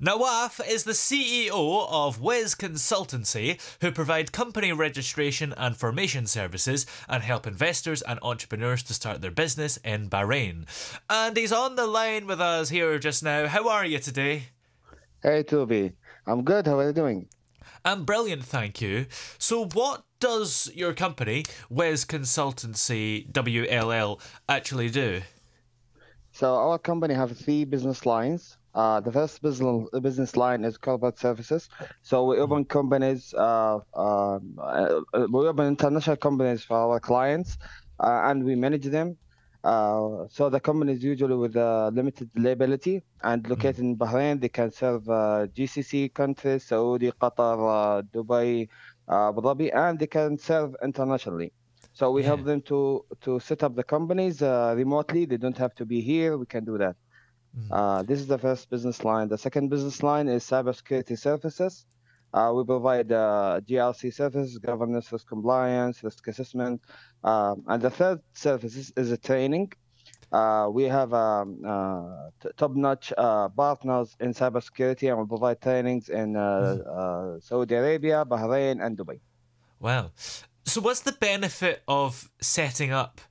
Nawaf is the CEO of Whizz Consultancy, who provide company registration and formation services and help investors and entrepreneurs to start their business in Bahrain. And he's on the line with us here just now. How are you today? Hey, Toby. I'm good. How are you doing? I'm brilliant, thank you. So what does your company, Whizz Consultancy WLL, actually do? So our company have three business lines. The first business line is corporate services. So we open companies, we open international companies for our clients, and we manage them. So the company is usually with a limited liability and located in Bahrain. They can serve GCC countries, Saudi, Qatar, Dubai, Abu Dhabi, and they can serve internationally. So we help them to set up the companies remotely. They don't have to be here. We can do that. This is the first business line. The second business line is cybersecurity services. We provide GRC services, governance, risk compliance, risk assessment. And the third services is a training. We have top-notch partners in cybersecurity, and we provide trainings in Saudi Arabia, Bahrain, and Dubai. Wow. So what's the benefit of setting up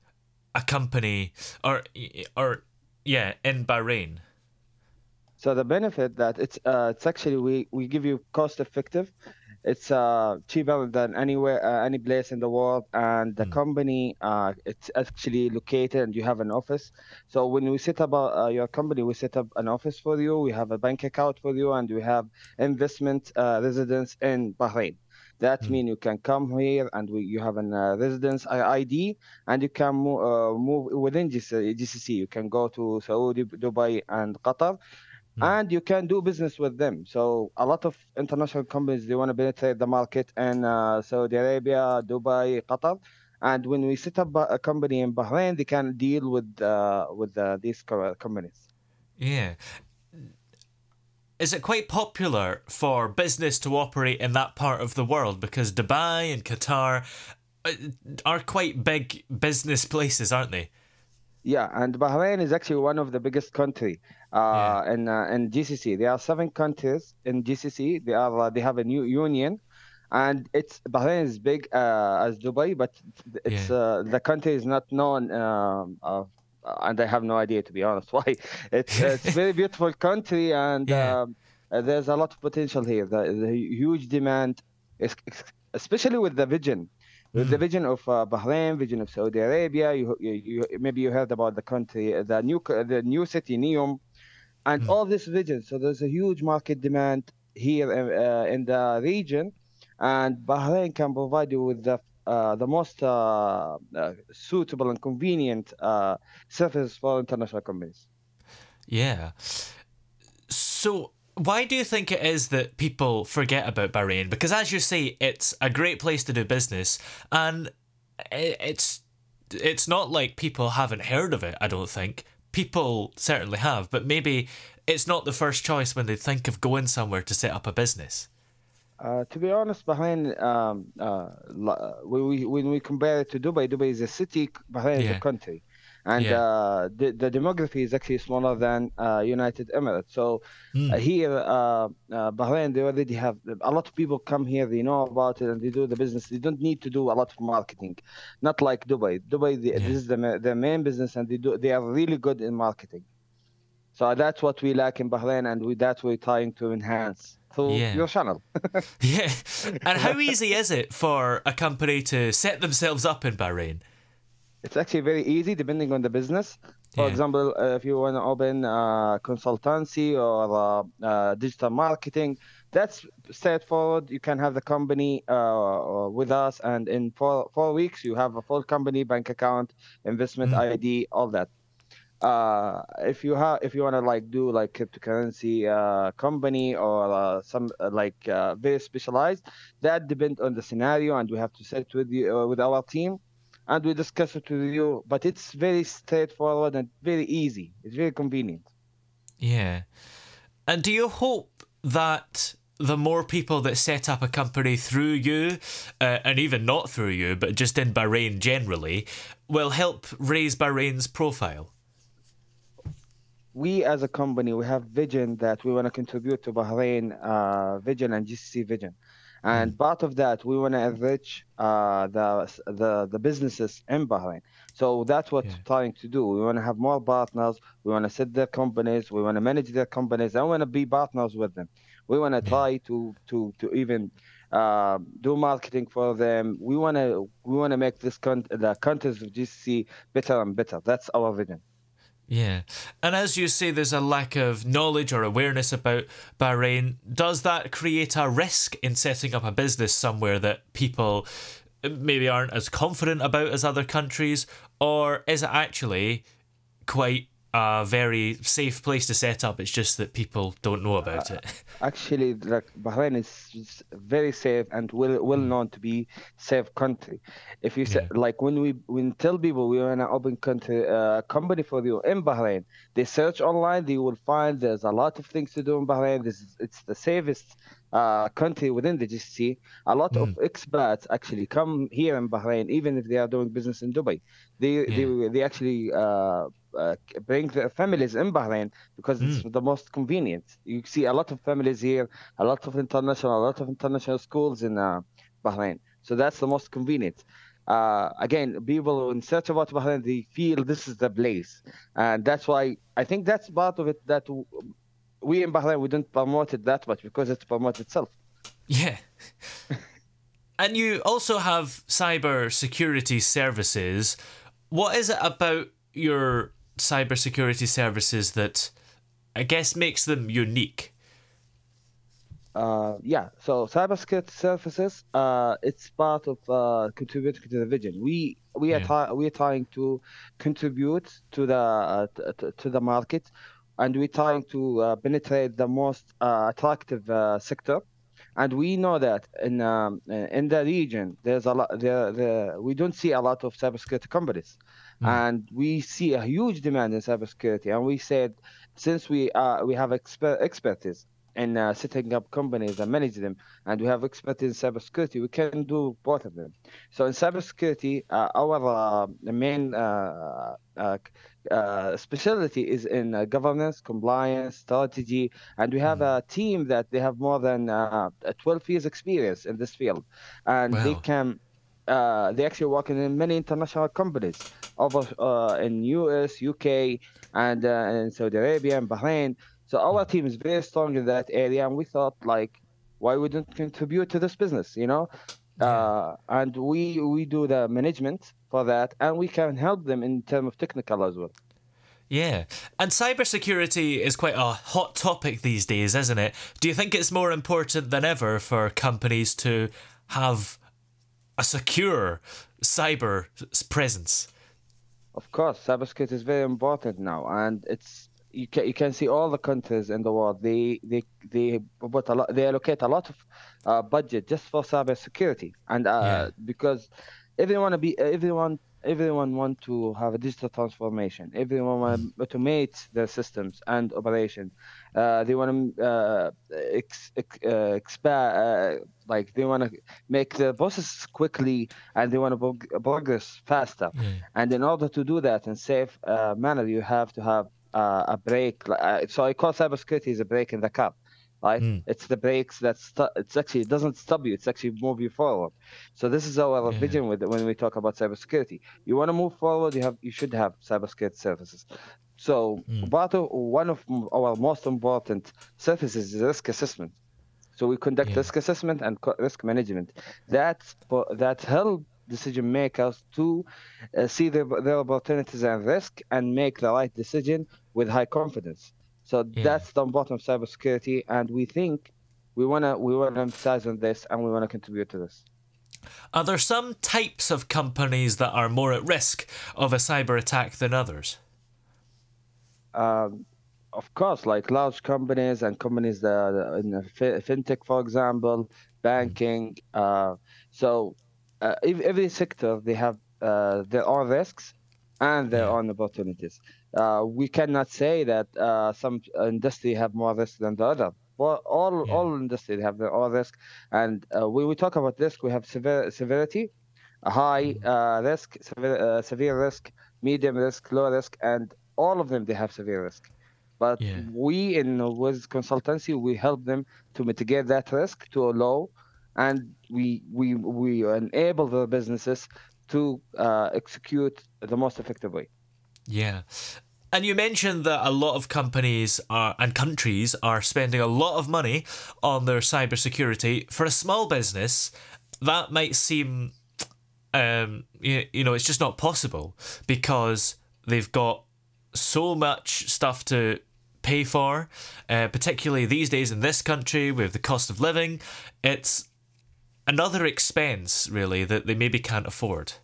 a company or in Bahrain? So the benefit that it's actually we give you cost effective. It's cheaper than anywhere, any place in the world, and the company it's actually located, and you have an office. So when we set up your company, we set up an office for you. We have a bank account for you, and we have investment residence in Bahrain. That means you can come here, and you have a residence ID, and you can move within GCC. You can go to Saudi, Dubai, and Qatar, and you can do business with them. So a lot of international companies, they want to penetrate the market in Saudi Arabia, Dubai, Qatar. And when we set up a company in Bahrain, they can deal with these companies. Yeah. Is it quite popular for business to operate in that part of the world? Because Dubai and Qatar are quite big business places, aren't they? Yeah, and Bahrain is actually one of the biggest countries in GCC. There are 7 countries in GCC. They have a new union, and Bahrain is big as Dubai, but it's the country is not known of. And I have no idea, to be honest, why. It's a very beautiful country, and there's a lot of potential here. The huge demand, especially with the vision. With the vision of Bahrain, vision of Saudi Arabia. Maybe you heard about the country, the new city, Neom, and all this vision. So there's a huge market demand here in the region, and Bahrain can provide you with the most suitable and convenient service for international companies. Yeah. So why do you think it is that people forget about Bahrain? Because as you say, it's a great place to do business, and it's not like people haven't heard of it, I don't think. People certainly have, but maybe it's not the first choice when they think of going somewhere to set up a business. To be honest, Bahrain, when we compare it to Dubai, Dubai is a city, Bahrain is a country. And the demography is actually smaller than United Emirates. So here, Bahrain, they already have a lot of people come here. They know about it, and they do the business. They don't need to do a lot of marketing, not like Dubai. Dubai, this is their main business, and they are really good in marketing. So that's what we lack in Bahrain, and that's what we're trying to enhance through your channel. Yeah. And how easy is it for a company to set themselves up in Bahrain? It's actually very easy, depending on the business. For example, if you want to open consultancy or digital marketing, that's straightforward. You can have the company with us, and in four weeks, you have a full company, bank account, investment ID, all that. If you want to do cryptocurrency company or some very specialized, that depends on the scenario, and we have to sit with you with our team, and we discuss it with you. But it's very straightforward and very easy. It's very convenient. Yeah. And do you hope that the more people that set up a company through you, and even not through you, but just in Bahrain generally, will help raise Bahrain's profile? we as a company, we have vision that we want to contribute to Bahrain vision and GCC vision. And part of that, we want to enrich the businesses in Bahrain. So that's what we're trying to do. We want to have more partners. We want to set their companies. We want to manage their companies. I want to be partners with them. We want to try to even do marketing for them. We want to make this the contest of GCC better and better. That's our vision. Yeah. And as you say, there's a lack of knowledge or awareness about Bahrain. Does that create a risk in setting up a business somewhere that people maybe aren't as confident about as other countries? Or is it actually quite a very safe place to set up? It's just that people don't know about it. Actually, like, Bahrain is very safe and well known to be safe country. If you say, like, when tell people we are in an open country company for you in Bahrain, they search online, they will find there's a lot of things to do in Bahrain. It's the safest country within the GCC. A lot of expats actually come here in Bahrain, even if they are doing business in Dubai. They actually bring their families in Bahrain because it's the most convenient. You see a lot of families here, a lot of international schools in Bahrain. So that's the most convenient. Again, people in search about Bahrain, they feel this is the place, and that's why I think that's part of it that we in Bahrain, we don't promote it that much because it promotes itself. Yeah. And you also have cyber security services. What is it about your cybersecurity services that I guess makes them unique? Yeah, so cybersecurity services, it's part of contributing to the vision. We are trying to contribute to the market, and we're trying to penetrate the most attractive sector. And we know that in the region, there's a lot. We don't see a lot of cybersecurity companies, and we see a huge demand in cybersecurity. And we said, since we have expertise in setting up companies and manage them, and we have expertise in cybersecurity, we can do both of them. So in cybersecurity, our main specialty is in governance, compliance, strategy, and we have a team that they have more than 12 years experience in this field, and they can they actually work in many international companies over in US, UK, and in Saudi Arabia and Bahrain. So our team is very strong in that area, and we thought, like, why wouldn't contribute to this business, you know? And we do the management for that, and we can help them in terms of technical as well. Yeah, and cybersecurity is quite a hot topic these days, isn't it? Do you think it's more important than ever for companies to have a secure cyber presence? Of course, cybersecurity is very important now, and it's you can see all the countries in the world. They allocate a lot of budget just for cybersecurity, and because everyone want to have a digital transformation. Everyone want to automate their systems and operations. They want to they want to make the process quickly, and they want to progress faster. And in order to do that in safe manner, you have to have a break. So I call cybersecurity is a break in the car. Right? It's the brakes that it doesn't stop you. It's actually move you forward. So this is our vision with when we talk about cybersecurity. You want to move forward. You should have cybersecurity services. So one of our most important services is risk assessment. So we conduct risk assessment and risk management. That help decision makers to see their opportunities and risk and make the right decision with high confidence. So that's the bottom of cybersecurity, and we think we wanna emphasize on this, and we wanna contribute to this. Are there some types of companies that are more at risk of a cyber attack than others? Of course, like large companies and companies that in fintech, for example, banking. So every sector they have their own risks and their own opportunities. We cannot say that some industry have more risk than the other. Well, all industries have their own risk, and when we talk about risk, we have severity, high risk, severe risk, medium risk, low risk, and all of them they have severe risk. But we in Whizz Consultancy, we help them to mitigate that risk to a low, and we enable the businesses to execute the most effective way. Yeah. And you mentioned that a lot of companies are, and countries are spending a lot of money on their cybersecurity. For a small business, that might seem, you know, it's just not possible because they've got so much stuff to pay for, particularly these days in this country with the cost of living. It's another expense, really, that they maybe can't afford.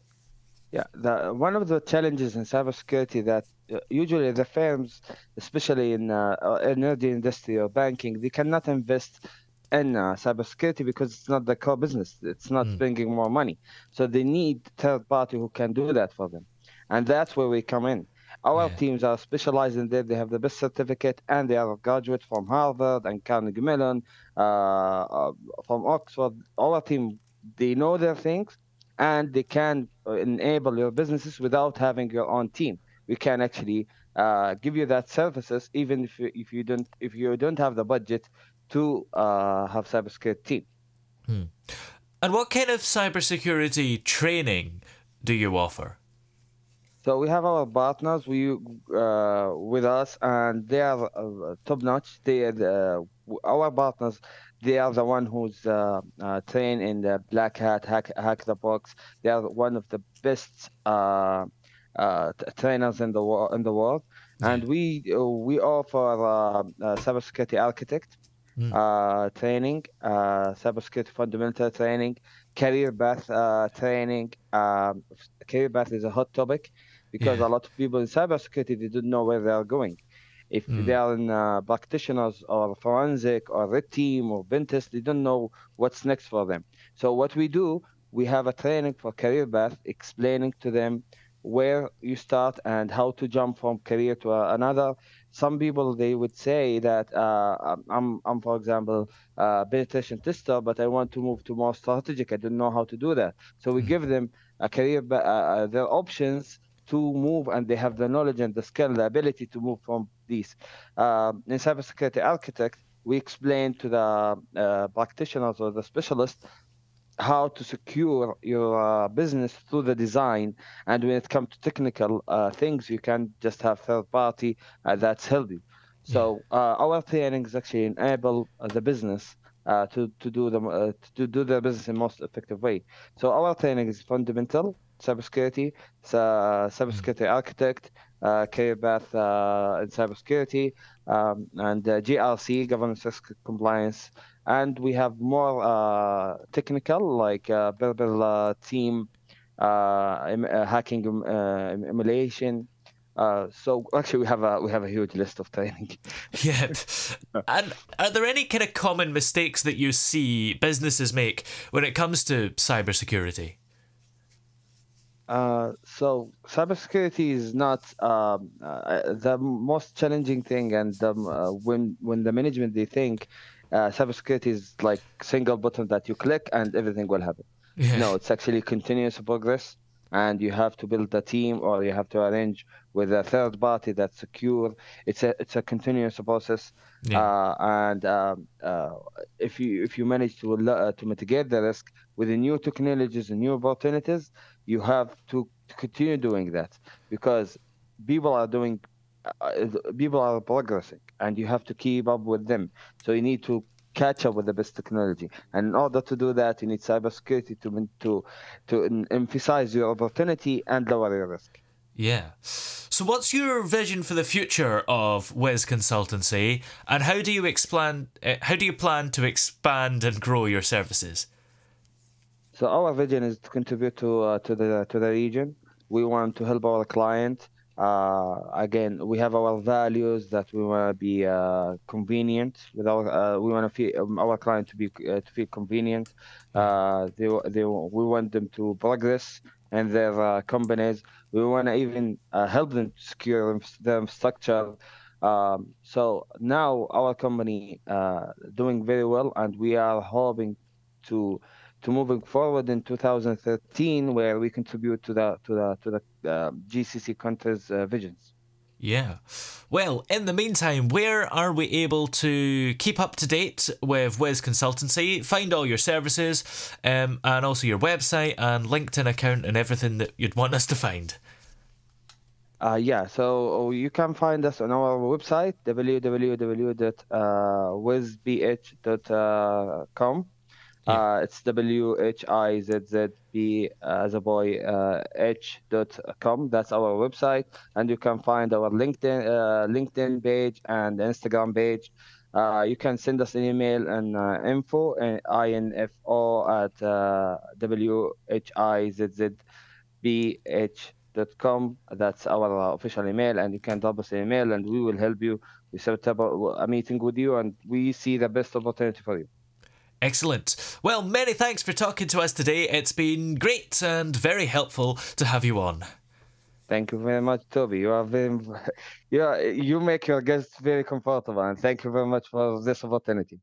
Yeah, one of the challenges in cybersecurity that usually the firms, especially in energy industry or banking, they cannot invest in cybersecurity because it's not the core business. It's not bringing more money. So they need third party who can do that for them. And that's where we come in. Our teams are specialized in that. They have the best certificate, and they are graduates from Harvard and Carnegie Mellon, from Oxford. Our team, they know their things, and they can enable your businesses without having your own team. We can actually give you that services, even if you don't have the budget to have cybersecurity team. And what kind of cybersecurity training do you offer? So we have our partners with us, and they are top-notch. Our partners, they are the one who's trained in the Black Hat, Hack The Box. They are one of the best trainers in the world. And we offer cybersecurity architect training, cybersecurity fundamental training, career path training. Career path is a hot topic, because a lot of people in cybersecurity, they don't know where they are going. If they are in practitioners or forensic or red team or pentest, they don't know what's next for them. So what we do, we have a training for career path, explaining to them where you start and how to jump from career to another. Some people, they would say that I'm for example, a penetration tester, but I want to move to more strategic. I don't know how to do that. So we give them a career, their options to move, and they have the knowledge and the skill, the ability to move from these. In cybersecurity architect, we explain to the practitioners or the specialists how to secure your business through the design. And when it comes to technical things, you can just have third party that's healthy. So our trainings actually enable the business to do their business in the most effective way. So our training is fundamental cybersecurity, cybersecurity architect, career path in cybersecurity, and GRC, governance risk compliance. And we have more technical, like verbal team hacking emulation. So actually, we have a huge list of training. Yep. And are there any kind of common mistakes that you see businesses make when it comes to cybersecurity? So cybersecurity is not the most challenging thing, and when the management, they think cybersecurity is like single button that you click and everything will happen. No, it's actually continuous progress, and you have to build a team, or you have to arrange with a third party that's secure. It's a continuous process, and if you manage to mitigate the risk with the new technologies and new opportunities, you have to continue doing that, because people are doing. People are progressing, and you have to keep up with them. So you need to catch up with the best technology, and in order to do that, you need cybersecurity to emphasize your opportunity and lower your risk. Yeah. So what's your vision for the future of Whizz Consultancy, and how do you expand? How do you plan to expand and grow your services? So our vision is to contribute to the region. We want to help our client. Again, we have our values that we want to be convenient. With our, we want to feel our client to feel convenient. We want them to progress in their companies. We want to even help them secure their structure. So now our company doing very well, and we are hoping to moving forward in 2013, where we contribute to the GCC countries' visions. Yeah. Well, in the meantime, where are we able to keep up to date with Whizz Consultancy, find all your services, and also your website and LinkedIn account and everything that you'd want us to find? Yeah, so you can find us on our website, www.whizzbh.com. Yeah. It's WHIZZB as a boy H.com. That's our website, and you can find our LinkedIn page and Instagram page. You can send us an email and info info@whizzbh.com. That's our official email, and you can drop us an email, and we will help you. We set up a meeting with you, and we see the best opportunity for you. Excellent. Well, many thanks for talking to us today. It's been great and very helpful to have you on. Thank you very much, Toby. You are you make your guests very comfortable, and thank you very much for this opportunity.